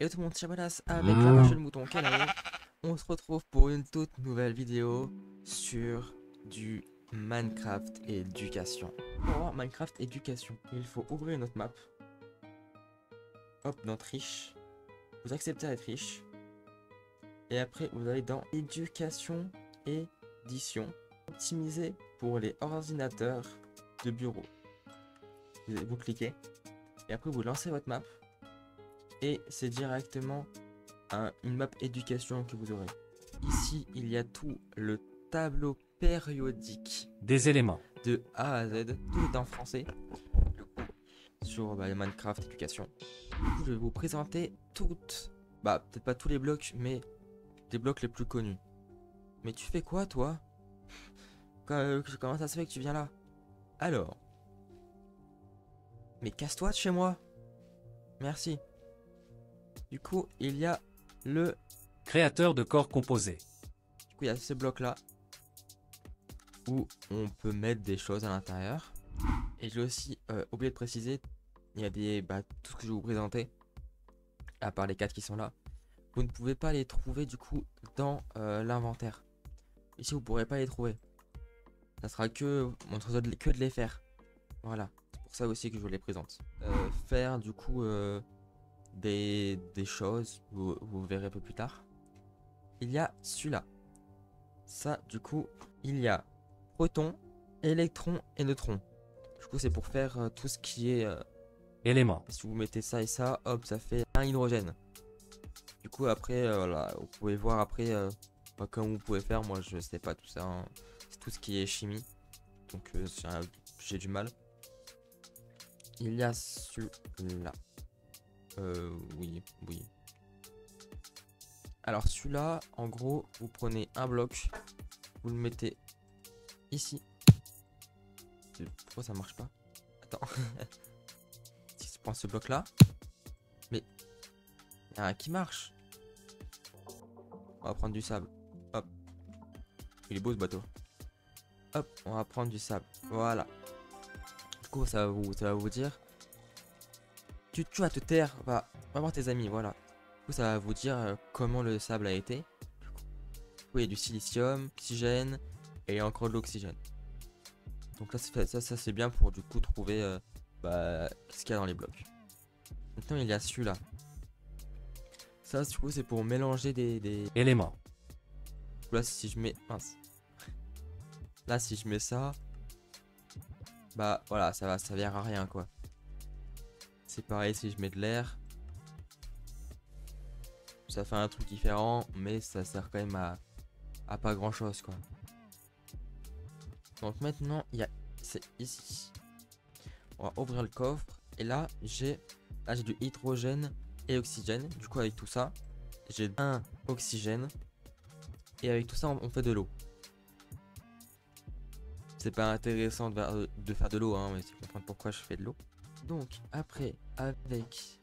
Et tout le monde, Chabalas avec la marche de mouton canaille. On se retrouve pour une toute nouvelle vidéo sur du Minecraft Éducation. Pour avoir Minecraft Éducation, il faut ouvrir notre map. Hop, dans Triche. Vous acceptez la triche. Et après, vous allez dans Éducation, Édition. Optimisé pour les ordinateurs de bureau. Vous cliquez. Et après, vous lancez votre map. Et c'est directement une map éducation que vous aurez. Ici, il y a tout le tableau périodique des éléments de A à Z, tout est en français sur Minecraft Éducation. Du coup, je vais vous présenter toutes, peut-être pas tous les blocs, mais des blocs les plus connus. Mais tu fais quoi, toi? Comment ça se fait que tu viens là? Alors, mais casse-toi de chez moi. Merci. Du coup, il y a le créateur de corps composé. Du coup, il y a ce bloc là où on peut mettre des choses à l'intérieur. Et j'ai aussi oublié de préciser, il y a des tout ce que je vais vous présenter, à part les 4 qui sont là, vous ne pouvez pas les trouver du coup dans l'inventaire. Ici, vous ne pourrez pas les trouver. Ça sera que mon trésor que de les faire. Voilà, c'est pour ça aussi que je vous les présente. Faire du coup des choses, vous verrez un peu plus tard. Il y a celui-là. Ça, du coup, il y a proton, électron et neutron. Du coup, c'est pour faire tout ce qui est éléments. Si vous mettez ça et ça, hop, ça fait un hydrogène. Du coup, après, voilà, vous pouvez voir après comment vous pouvez faire. Moi, je sais pas tout ça, hein. C'est tout ce qui est chimie. Donc, j'ai du mal. Il y a celui-là. Oui. Alors celui-là, en gros, vous prenez un bloc, vous le mettez ici. Pourquoi ça marche pas? Attends. Si je prends ce bloc-là, mais il y a un qui marche. On va prendre du sable. Hop. Il est beau ce bateau. Hop, on va prendre du sable. Voilà. Du coup, ça va vous dire. Tu vas te taire, va voir tes amis, voilà. Du coup, ça va vous dire comment le sable a été. Du coup, il y a du silicium, oxygène et encore de l'oxygène. Donc là, ça c'est bien pour du coup trouver ce qu'il y a dans les blocs. Maintenant, il y a celui-là. Ça, du coup, c'est pour mélanger des éléments. Là, si je mets... Mince. Là, si je mets ça... voilà, ça va servir à rien, quoi. C'est pareil, si je mets de l'air, ça fait un truc différent, mais ça sert quand même à pas grand chose, quoi. Donc maintenant, c'est ici. On va ouvrir le coffre et là, j'ai du hydrogène et oxygène. Du coup, avec tout ça, j'ai un oxygène et avec tout ça, on fait de l'eau. C'est pas intéressant de faire de l'eau, hein, mais c'est comprendre pourquoi je fais de l'eau. Donc après, avec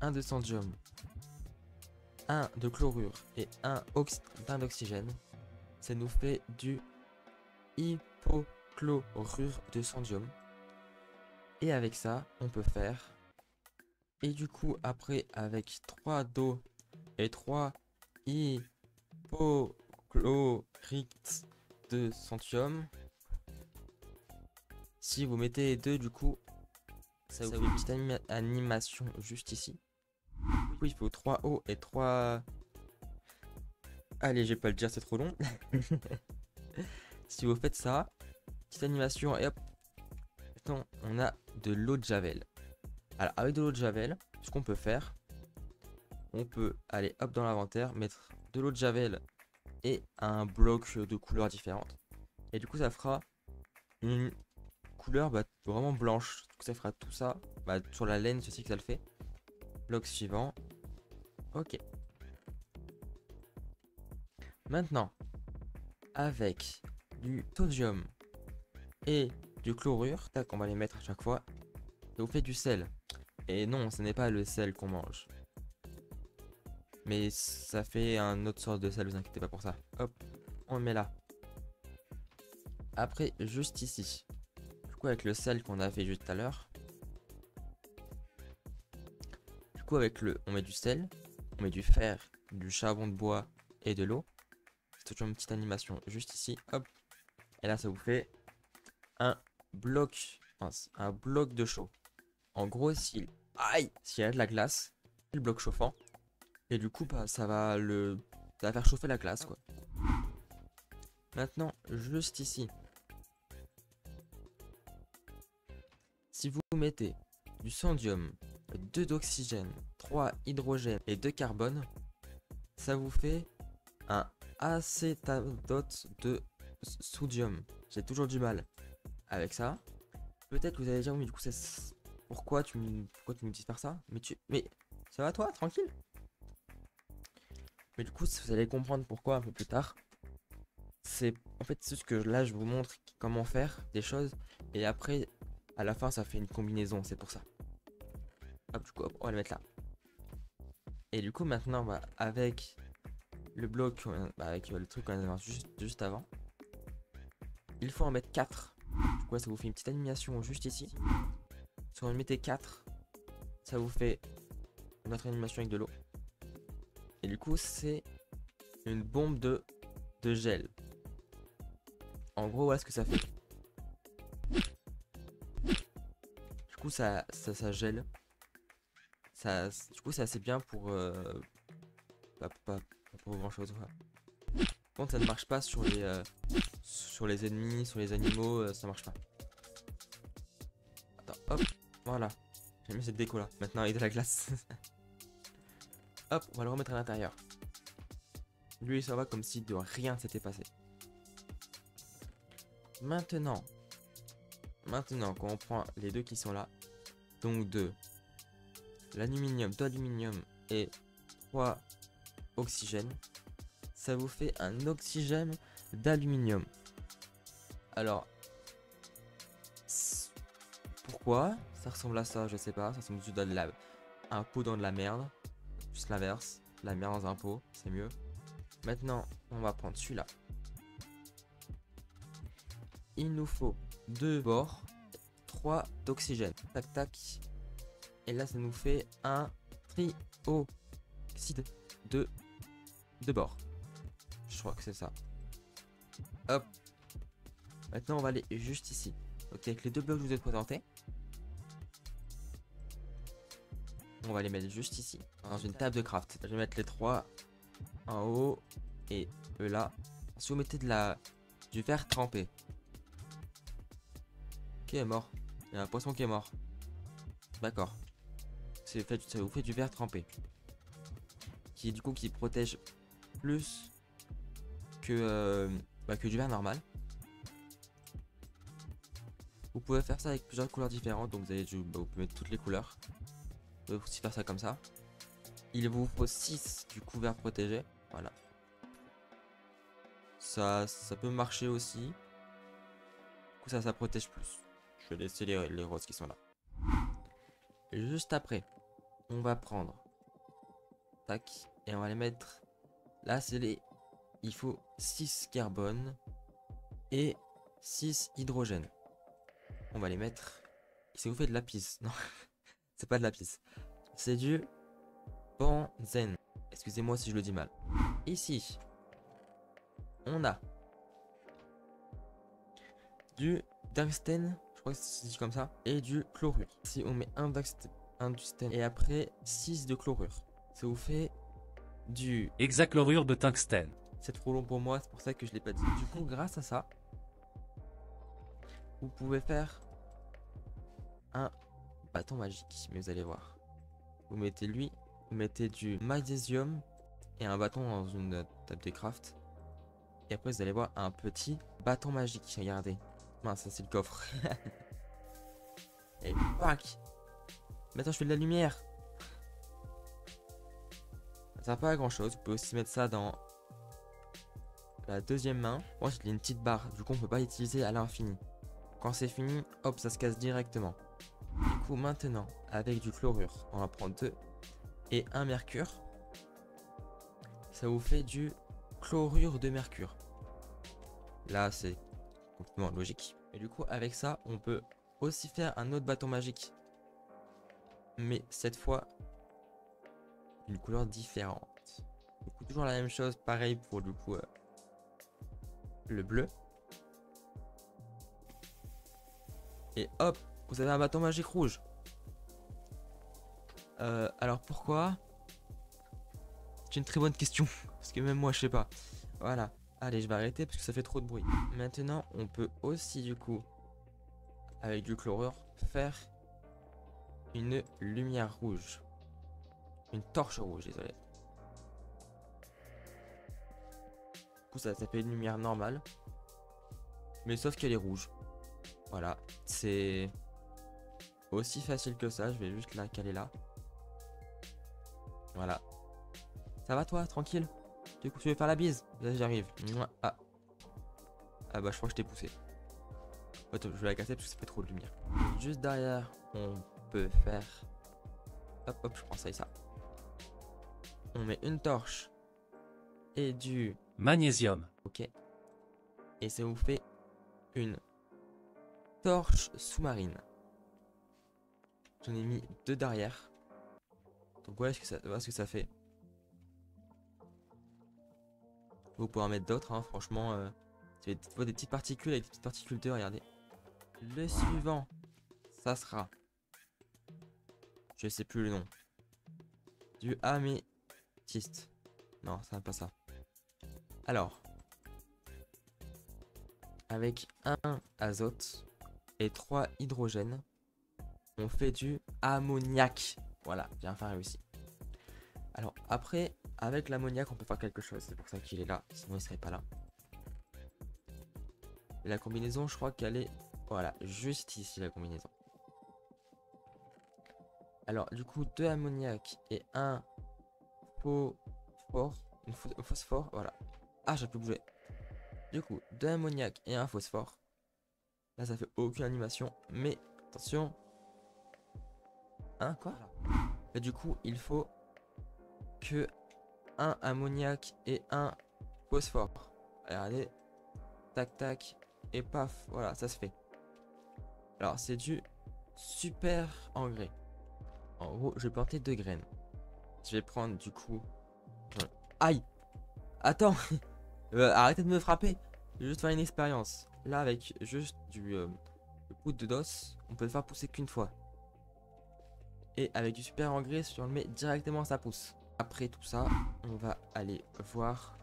un de sodium, un de chlorure et un d'oxygène, ça nous fait du hypochlorure de sodium. Et avec ça, on peut faire. Et du coup, après, avec 3 d'eau et 3 hypochlorites de sodium, si vous mettez les deux, du coup, ça vous fait une petite animation juste ici. Oui, il faut 3 O et 3... Allez, je vais pas le dire, c'est trop long. Si vous faites ça, petite animation et hop. Maintenant, on a de l'eau de javel. Alors, avec de l'eau de javel, ce qu'on peut faire, on peut aller hop dans l'inventaire, mettre de l'eau de javel et un bloc de couleurs différentes. Et du coup, ça fera une couleur vraiment blanche. Ça fera tout ça sur la laine, ceci que ça le fait. Bloc suivant. Ok. Maintenant, avec du sodium et du chlorure, tac, on va les mettre à chaque fois. Ça vous fait du sel. Et non, ce n'est pas le sel qu'on mange. Mais ça fait un autre sorte de sel, vous inquiétez pas pour ça. Hop, on le met là. Après, juste ici. Avec le sel qu'on a fait juste à l'heure, coup, avec le, on met du sel, on met du fer, du charbon de bois et de l'eau. C'est toujours une petite animation juste ici, hop. Et là, ça vous fait un bloc de chaud. En gros, s'il y a de la glace, le bloc chauffant. Et du coup, bah, ça va faire chauffer la glace, quoi. Maintenant, juste ici, si vous mettez du sodium, 2 d'oxygène, 3 hydrogène et 2 carbone, ça vous fait un acétate de sodium. J'ai toujours du mal avec ça. Peut-être que vous allez dire, mais du coup, pourquoi tu me dis de faire ça, mais ça va, toi, tranquille. Mais du coup, vous allez comprendre pourquoi un peu plus tard. C'est en fait ce que là je vous montre comment faire des choses, et après à la fin ça fait une combinaison, c'est pour ça. Hop, du coup, hop, on va le mettre là. Et du coup maintenant, bah, avec le bloc, bah, avec le truc qu'on avait juste avant, il faut en mettre 4. Du coup, ça vous fait une petite animation juste ici. Si on mettait 4, ça vous fait une autre animation avec de l'eau. Et du coup c'est une bombe de gel. En gros, voilà ce que ça fait. Du coup, ça gèle. Du coup, c'est assez bien pour... pas pour grand chose. Ouais. Bon, ça ne marche pas sur les ennemis, sur les animaux, ça marche pas. Attends, hop, voilà. J'ai mis cette déco là. Maintenant, avec de la glace. Hop, on va le remettre à l'intérieur. Lui, ça va comme si de rien s'était passé. Maintenant, quand on prend les deux qui sont là, donc de l'aluminium, 2 aluminium et 3 oxygène, ça vous fait un oxygène d'aluminium. Alors, pourquoi ça ressemble à ça, je sais pas, ça ressemble juste à un pot dans de la merde, juste l'inverse, la merde dans un pot, c'est mieux. Maintenant, on va prendre celui-là. Il nous faut 2 bores, 3 d'oxygène. Tac, tac. Et là, ça nous fait un trioxyde de bore. Je crois que c'est ça. Hop. Maintenant, on va aller juste ici. Donc, avec les deux blocs que je vous ai présentés, on va les mettre juste ici, dans une table de craft. Je vais mettre les 3 en haut et là. Si vous mettez du verre trempé, qui est mort, il y a un poisson qui est mort, d'accord, ça vous fait du verre trempé qui du coup qui protège plus que du verre normal. Vous pouvez faire ça avec plusieurs couleurs différentes, donc vous avez vous pouvez mettre toutes les couleurs. Vous pouvez aussi faire ça comme ça. Il vous faut 6 du coup verre protégé, voilà. Ça peut marcher aussi. Du coup ça protège plus. Je vais laisser les roses qui sont là. Et juste après, on va prendre. Tac. Et on va les mettre. Là, c'est les. Il faut 6 carbone et 6 hydrogène. On va les mettre. Si vous faites de lapis. Non, c'est pas de lapis. C'est du benzène. Excusez-moi si je le dis mal. Ici, on a du tungstène. Je crois que c'est dit comme ça, et du chlorure. Si on met un tungstène et après 6 de chlorure, ça vous fait du hexachlorure de tungstène. C'est trop long pour moi, c'est pour ça que je l'ai pas dit. Du coup, grâce à ça, vous pouvez faire un bâton magique, mais vous allez voir. Vous mettez lui, vous mettez du magnésium et un bâton dans une table de craft. Et après, vous allez voir un petit bâton magique, regardez. Mince, ça c'est le coffre. Et pack. Maintenant je fais de la lumière. Ça sert pas à grand chose. Vous pouvez aussi mettre ça dans la deuxième main. Moi j'ai une petite barre, du coup on peut pas l'utiliser à l'infini. Quand c'est fini, hop, ça se casse directement. Du coup maintenant, avec du chlorure, on va prendre 2 et 1 mercure. Ça vous fait du chlorure de mercure. Là c'est complètement logique. Et du coup avec ça on peut aussi faire un autre bâton magique, mais cette fois une couleur différente. Du coup, toujours la même chose, pareil pour du coup le bleu. Et hop, vous avez un bâton magique rouge. Alors pourquoi? C'est une très bonne question, parce que même moi je sais pas. Voilà, allez, je vais arrêter parce que ça fait trop de bruit. Maintenant on peut aussi du coup, avec du chlorure, faire une lumière rouge. Une torche rouge, désolé. Du coup ça va taper une lumière normale, mais sauf qu'elle est rouge. Voilà, c'est aussi facile que ça, je vais juste la caler là. Voilà. Ça va toi, tranquille? Du coup tu veux faire la bise? Là j'arrive. Ah. Ah bah je crois que je t'ai poussé. Attends, je vais la casser parce que ça fait trop de lumière. Juste derrière, on peut faire... Hop hop, je prends ça et ça. On met une torche. Et du... magnésium. Ok. Et ça vous fait une... torche sous-marine. J'en ai mis deux derrière. Donc voilà ce que ça fait. Vous pouvez en mettre d'autres, hein, franchement. C'est des petites particules avec des petites particules de, regardez. Le suivant, ça sera... je sais plus le nom. Du améthyste. Non, ça n'est pas ça. Alors. Avec un azote et 3 hydrogènes, on fait du ammoniac. Voilà, bien fait réussi. Alors après, avec l'ammoniac, on peut faire quelque chose. C'est pour ça qu'il est là, sinon il serait pas là. Et la combinaison, je crois qu'elle est... voilà, juste ici la combinaison. Alors du coup, 2 ammoniac et 1 phosphore. Un phosphore, voilà. Ah, j'ai plus bougé. Du coup, 2 ammoniac et 1 phosphore. Là, ça fait aucune animation, mais attention. Hein, quoi? Et du coup, il faut que 1 ammoniac et 1 phosphore. Regardez, tac tac, et paf, voilà, ça se fait. Alors, c'est du super engrais. En gros, je vais planter 2 graines. Je vais prendre du coup... aïe! Attends! Arrêtez de me frapper. Je vais juste faire une expérience. Là avec juste du poudre de DOS, on peut le faire pousser qu'une fois. Et avec du super engrais, si on le met directement, ça pousse. Après tout ça, on va aller voir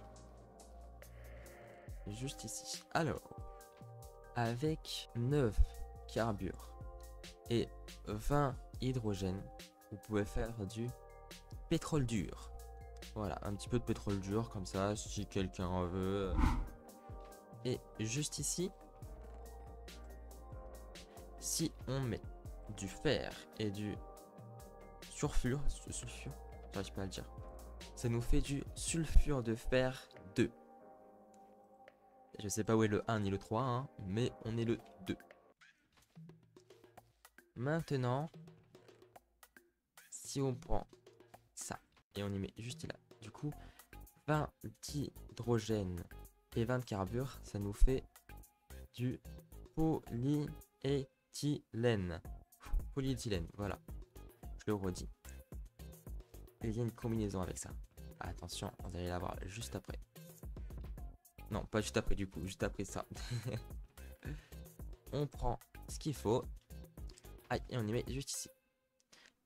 juste ici. Alors, avec 9 carbures et 20 hydrogènes, vous pouvez faire du pétrole dur. Voilà, un petit peu de pétrole dur comme ça, si quelqu'un en veut. Et juste ici, si on met du fer et du sulfure, j'arrive pas à le dire, ça nous fait du sulfure de fer(II). Je sais pas où est le 1 ni le 3, hein, mais on est le 2. Maintenant, si on prend ça et on y met juste là, du coup, 20 d'hydrogène et 20 de carbure, ça nous fait du polyéthylène. Polyéthylène, voilà. Je le redis. Il y a une combinaison avec ça. Attention, vous allez la voir juste après. Non, pas juste après du coup, juste après ça. On prend ce qu'il faut. Aïe, et on y met juste ici.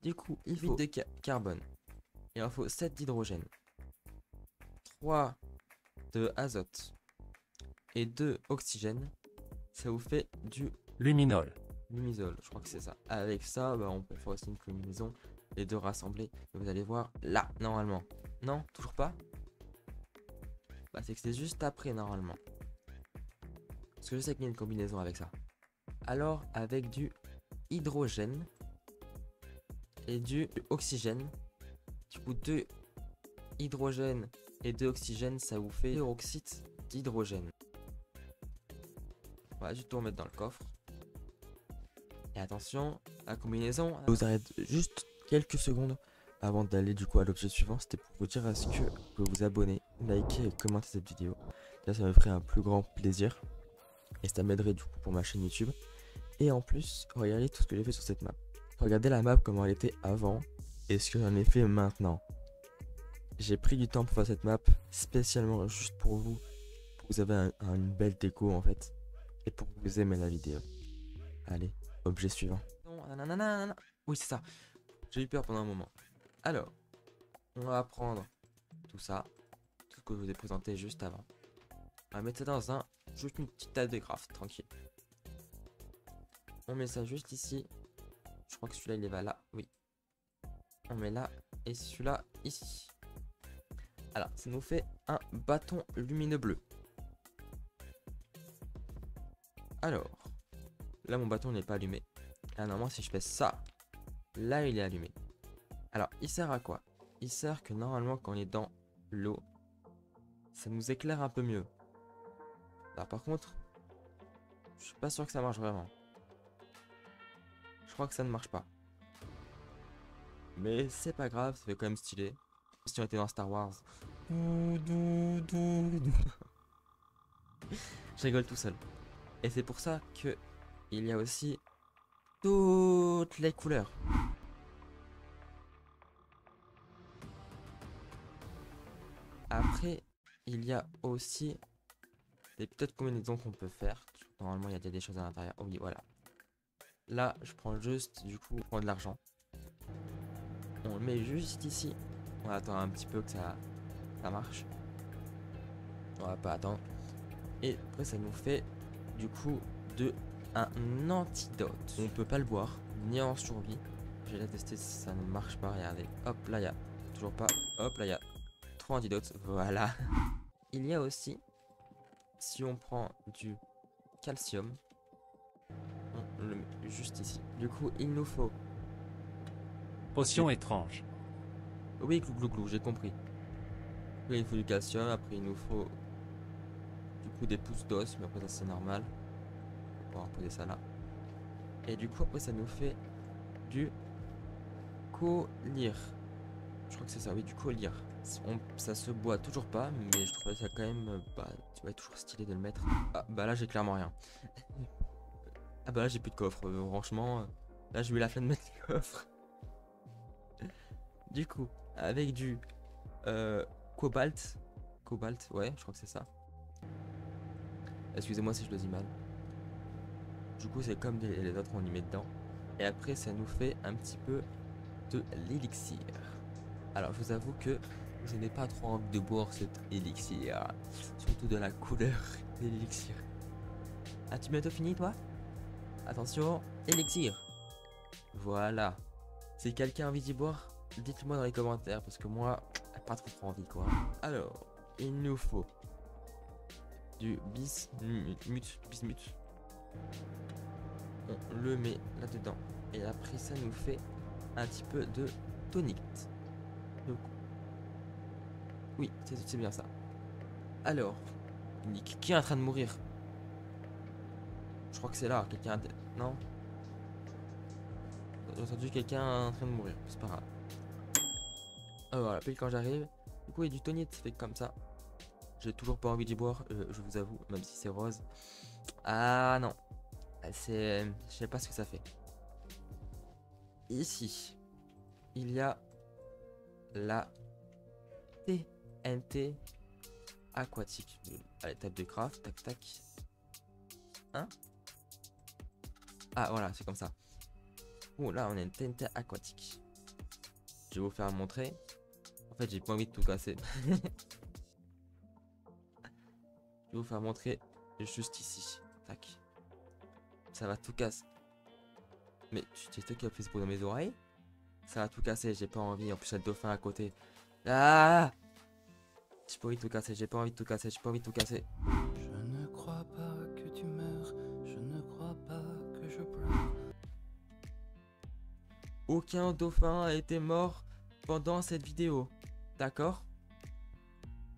Du coup, il faut 8 de carbone. Il en faut 7 d'hydrogène. 3 de azote et 2 oxygène, ça vous fait du luminol. Luminol, je crois que c'est ça. Avec ça, bah, on peut faire aussi une combinaison, les deux rassemblés. Vous allez voir là, normalement. Non, toujours pas. Bah, c'est que c'est juste après, normalement. Parce que je sais qu'il y a une combinaison avec ça. Alors, avec du hydrogène et du oxygène, du coup, 2 hydrogène et 2 oxygènes, ça vous fait peroxyde d'hydrogène. On va juste tout remettre dans le coffre. Et attention, la combinaison... je vous arrête juste quelques secondes avant d'aller du coup à l'objet suivant. C'était pour vous dire à ce que vous pouvez vous abonner, liker et commenter cette vidéo. Là, ça me ferait un plus grand plaisir. Et ça m'aiderait du coup pour ma chaîne YouTube. Et en plus, regardez tout ce que j'ai fait sur cette map. Regardez la map, comment elle était avant et ce que j'en ai fait maintenant. J'ai pris du temps pour faire cette map spécialement juste pour que vous avez une belle déco en fait et pour que vous aimez la vidéo. Allez, objet suivant. Non, nanana, nanana. Oui, c'est ça. J'ai eu peur pendant un moment. Alors, on va prendre tout ça, tout ce que je vous ai présenté juste avant. On va mettre ça dans un, juste une petite table de craft, tranquille. On met ça juste ici. Je crois que celui-là, il va là. Oui. On met là et celui-là ici. Alors, ça nous fait un bâton lumineux bleu. Alors, là, mon bâton n'est pas allumé. Ah non, moi, si je fais ça, là, il est allumé. Alors, il sert à quoi? Il sert que normalement, quand on est dans l'eau, ça nous éclaire un peu mieux. Alors, par contre, je suis pas sûr que ça marche vraiment. Je crois que ça ne marche pas. Mais c'est pas grave, ça fait quand même stylé. Si on était dans Star Wars. Je rigole tout seul. Et c'est pour ça que il y a aussi toutes les couleurs. Après, il y a aussi des petites combinaisons qu'on peut faire. Normalement, il y a des choses à l'intérieur. Oh oui, voilà. Là, je prends juste, du coup, je prends de l'argent. On le met juste ici. On va attendre un petit peu que ça marche. On va pas attendre. Et après ça nous fait du coup un antidote. On peut pas le boire, ni en survie. J'ai déjà testé, ça ne marche pas, regardez. Hop là, il y a toujours pas. Hop là, il y a 3 antidotes, voilà. Il y a aussi, si on prend du calcium, on le met juste ici. Du coup, il nous faut... Potion étrange. Oui, glou glou glou, j'ai compris. Là, il faut du calcium, après il nous faut du coup des pousses d'os, mais après ça c'est normal. On va poser ça là. Et du coup après ça nous fait du collyre. Je crois que c'est ça, oui, du collyre. Ça se boit toujours pas, mais je trouvais ça quand même, bah, tu vois, toujours stylé de le mettre. Ah bah là j'ai clairement rien. Ah bah là j'ai plus de coffre, franchement. Là j'ai eu la flemme de mettre le coffre. Du coup, avec du cobalt, ouais, je crois que c'est ça. Excusez-moi si je le dis mal. Du coup, c'est comme les autres, on y met dedans. Et après, ça nous fait un petit peu de l'élixir. Alors, je vous avoue que je n'ai pas trop envie de boire cet élixir. Surtout de la couleur de l'élixir. As-tu bientôt fini, toi? Attention, élixir. Voilà. Si quelqu'un a envie d'y boire, dites-moi dans les commentaires parce que moi, pas trop envie quoi. Alors, il nous faut du bismuth. On le met là-dedans. Et après, ça nous fait un petit peu de tonite. Donc, oui, c'est bien ça. Alors, qui est en train de mourir? Je crois que c'est là, quelqu'un... Non? J'ai entendu quelqu'un en train de mourir, c'est pas grave. Voilà, puis quand j'arrive, du coup il y a du tonite, fait comme ça. J'ai toujours pas envie d'y boire, je vous avoue, même si c'est rose. Ah non, c'est... je sais pas ce que ça fait. Ici, il y a la TNT aquatique. Allez, table de craft, tac tac. Hein? Ah voilà, c'est comme ça. Oh là, on a une TNT aquatique. Je vais vous faire montrer. En fait, j'ai pas envie de tout casser. Je vais vous faire montrer juste ici. Tac. Ça va tout casser. Mais tu sais qui a fait ce bruit dans mes oreilles? Ça va tout casser, j'ai pas envie. En plus, il y a le dauphin à côté. Ah! J'ai pas envie de tout casser, j'ai pas envie de tout casser, j'ai pas envie de tout casser. Je ne crois pas que tu meurs. Je ne crois pas que je pleure. Aucun dauphin a été mort pendant cette vidéo, d'accord?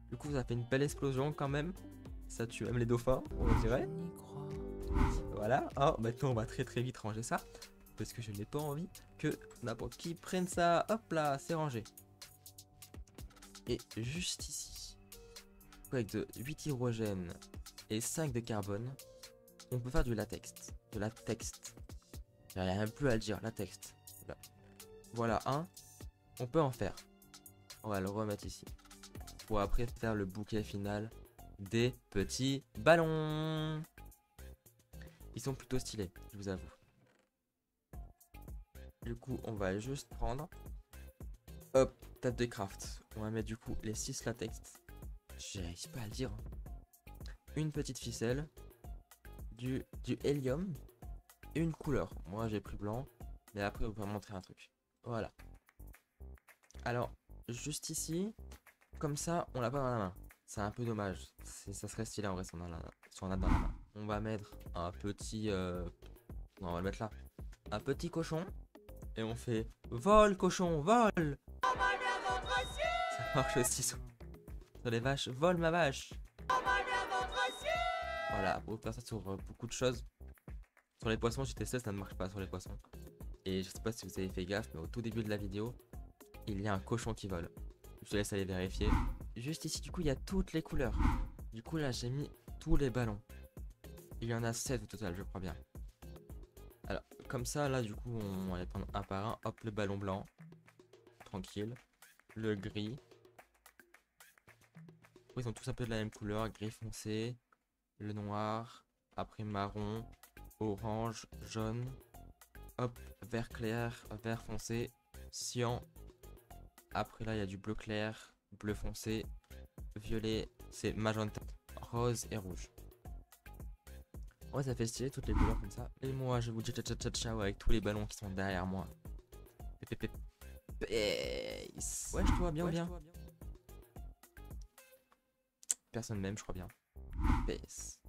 Du coup, ça fait une belle explosion quand même. Ça tue même les dauphins, on dirait. Voilà. Alors, maintenant, on va très vite ranger ça. Parce que je n'ai pas envie que n'importe qui prenne ça. Hop là, c'est rangé. Et juste ici, avec de 8 hydrogènes et 5 de carbone, on peut faire du latex. De latex. Il n'y a rien plus à dire, latex. Là. Voilà un, on peut en faire. On va le remettre ici. Pour après faire le bouquet final des petits ballons. Ils sont plutôt stylés, je vous avoue. Du coup, on va juste prendre... Hop, table de craft. On va mettre du coup les 6 latex. J'arrive pas à le dire. Une petite ficelle. Du hélium. Et une couleur. Moi, j'ai pris blanc. Mais après, on va montrer un truc. Voilà. Alors, juste ici. Comme ça, on l'a pas dans la main. C'est un peu dommage. Ça serait stylé en vrai si on a dans la main. On va mettre un petit... Non, on va le mettre là. Un petit cochon. Et on fait vol cochon, vol. Ça marche aussi sur les vaches. Vol ma vache. Voilà, on peut faire ça sur beaucoup de choses. Sur les poissons, j'ai testé, ça ne marche pas sur les poissons. Et je sais pas si vous avez fait gaffe, mais au tout début de la vidéo, il y a un cochon qui vole. Je te laisse aller vérifier. Juste ici, du coup, il y a toutes les couleurs. Du coup, là, j'ai mis tous les ballons. Il y en a 7 au total, je crois bien. Alors, comme ça, là, du coup, on va les prendre un par un. Hop, le ballon blanc. Tranquille. Le gris. Ils sont tous un peu de la même couleur. Gris foncé. Le noir. Après, marron. Orange. Jaune. Hop, vert clair. Vert foncé. Cyan. Après, là, il y a du bleu clair. Bleu foncé. Violet. C'est magenta. Rose et rouge. Ouais, ça fait stylé toutes les couleurs comme ça. Et moi je vous dis ciao avec tous les ballons qui sont derrière moi. Ouais, je vois bien, bien. Personne même, je crois bien. Peace.